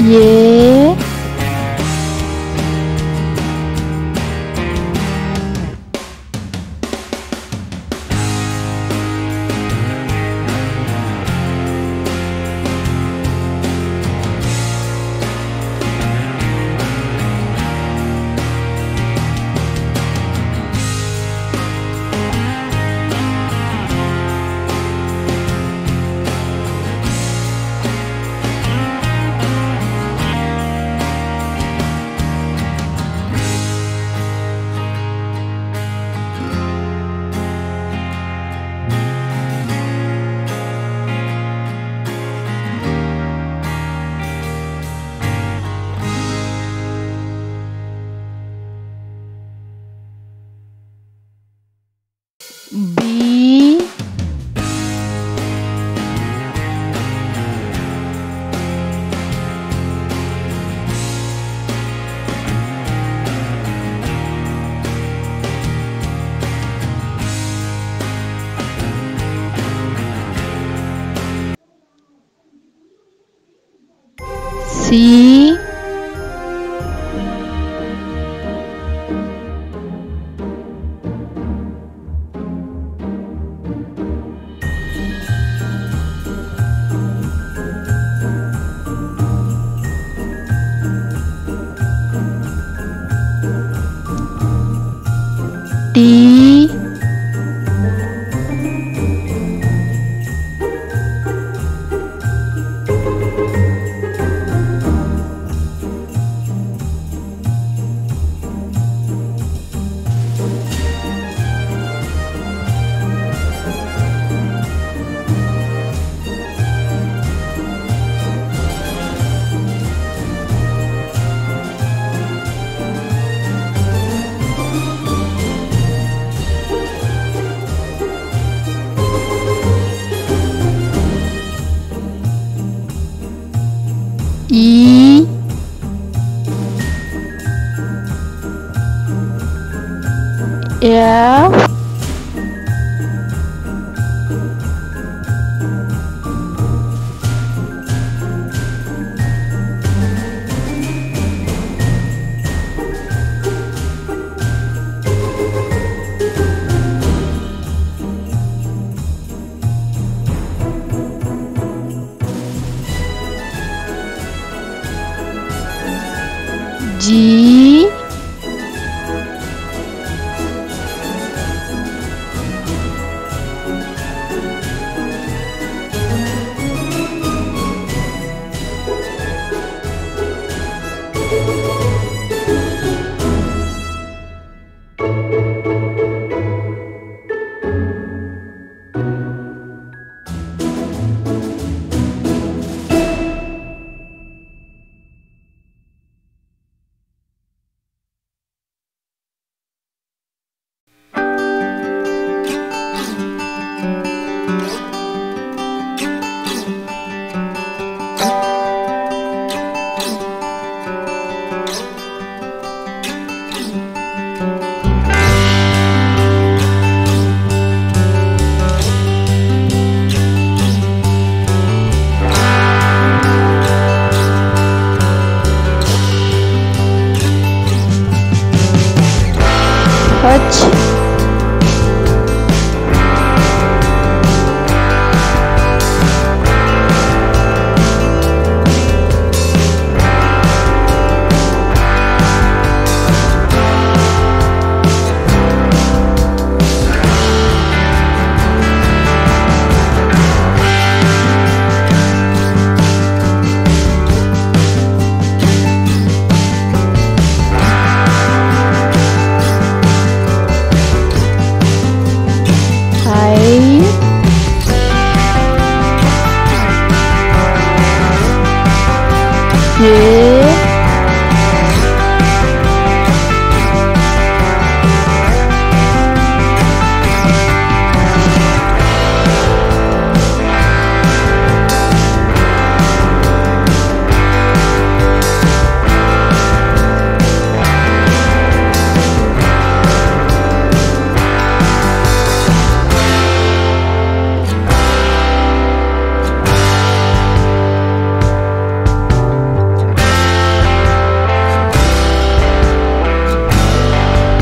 Y, B, C, D, E, F, G, H,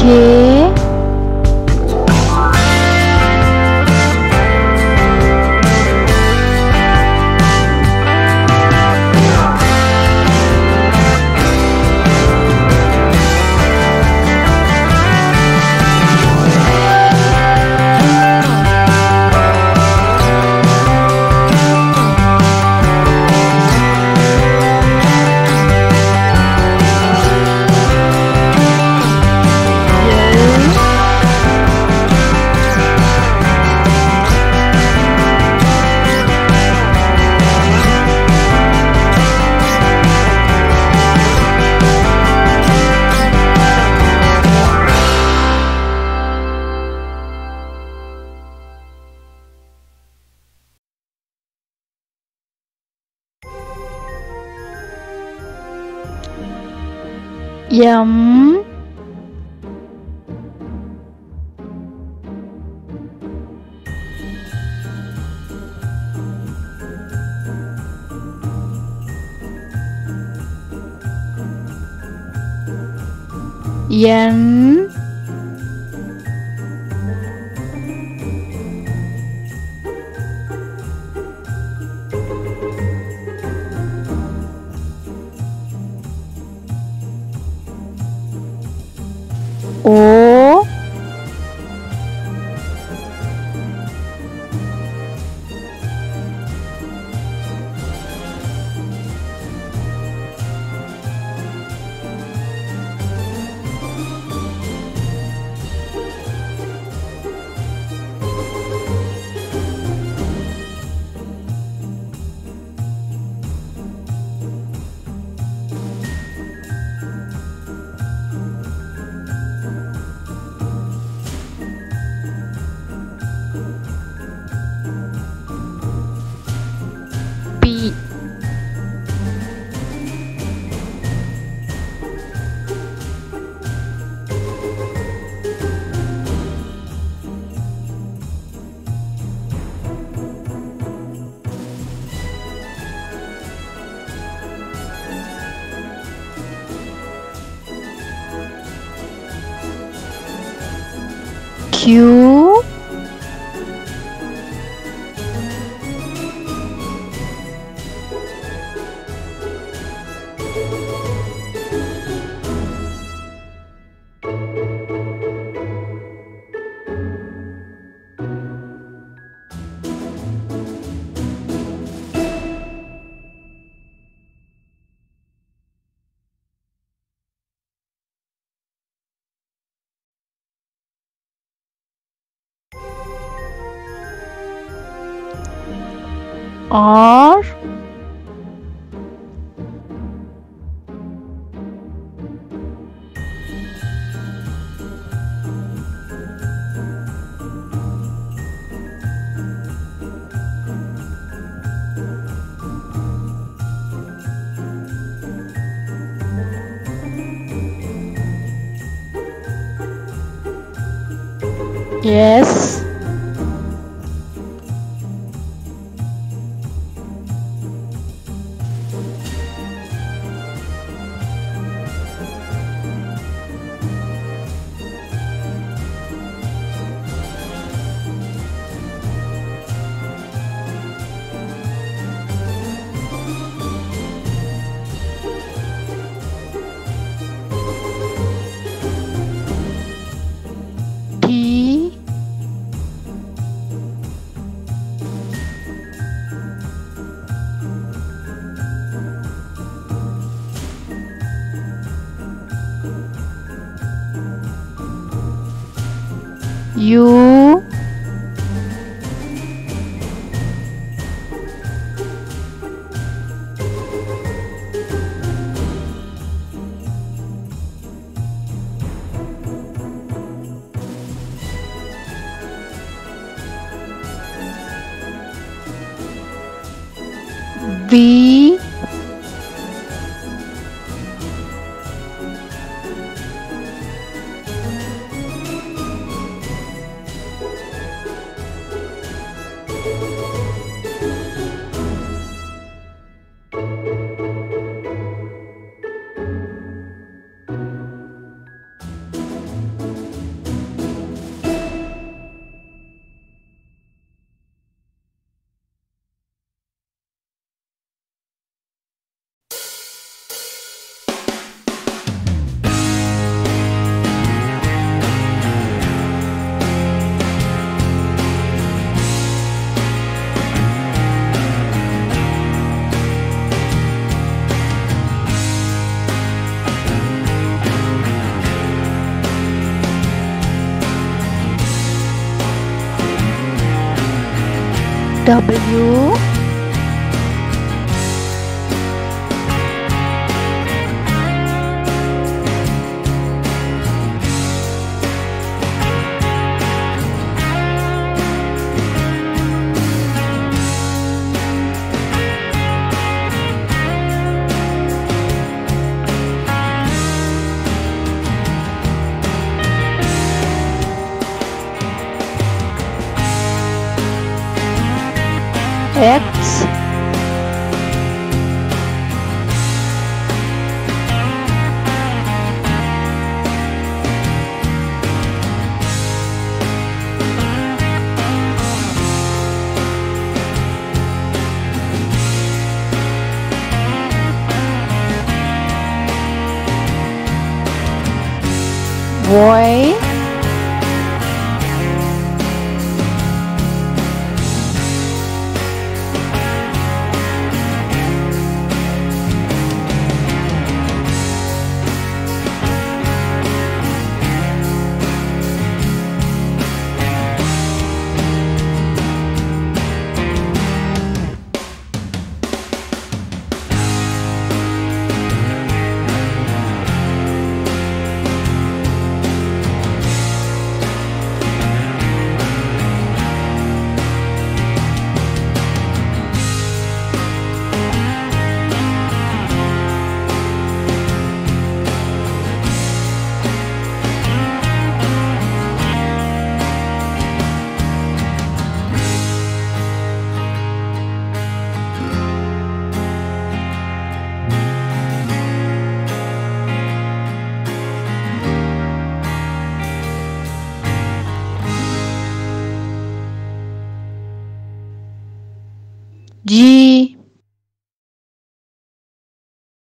J, M, N, O, Q, R, yes. U, V, W X Y